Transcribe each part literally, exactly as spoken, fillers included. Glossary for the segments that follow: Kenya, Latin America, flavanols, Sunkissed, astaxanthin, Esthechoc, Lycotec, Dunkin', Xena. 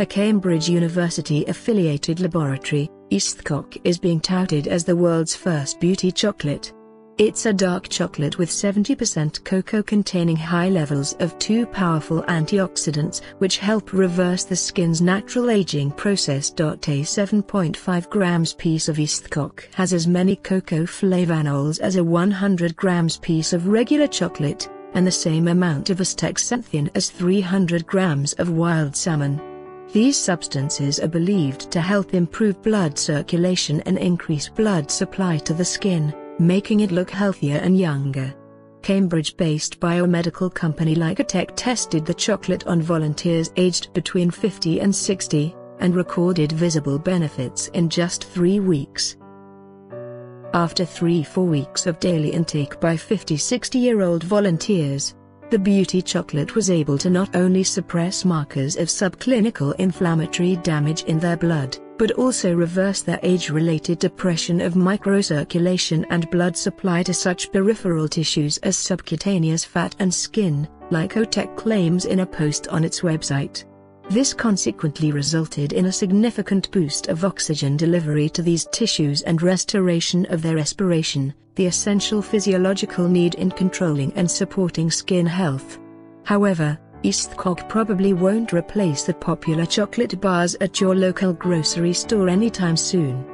A Cambridge University-affiliated laboratory, Esthechoc is being touted as the world's first beauty chocolate. It's a dark chocolate with seventy percent cocoa containing high levels of two powerful antioxidants which help reverse the skin's natural aging process. A seven point five grams piece of Esthechoc has as many cocoa flavanols as a one hundred grams piece of regular chocolate, and the same amount of astaxanthin as three hundred grams of wild salmon. These substances are believed to help improve blood circulation and increase blood supply to the skin, making it look healthier and younger. Cambridge-based biomedical company Lycotec tested the chocolate on volunteers aged between fifty and sixty, and recorded visible benefits in just three weeks. After three to four weeks of daily intake by fifty to sixty-year-old volunteers, the beauty chocolate was able to not only suppress markers of subclinical inflammatory damage in their blood, but also reverse their age-related depression of microcirculation and blood supply to such peripheral tissues as subcutaneous fat and skin, Lycotec claims in a post on its website. This consequently resulted in a significant boost of oxygen delivery to these tissues and restoration of their respiration, the essential physiological need in controlling and supporting skin health. However, Esthechoc probably won't replace the popular chocolate bars at your local grocery store anytime soon.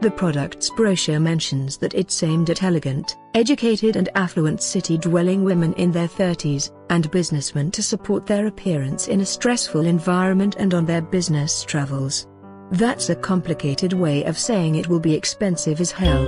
The product's brochure mentions that it's aimed at elegant, educated and affluent city-dwelling women in their thirties, and businessmen to support their appearance in a stressful environment and on their business travels. That's a complicated way of saying it will be expensive as hell.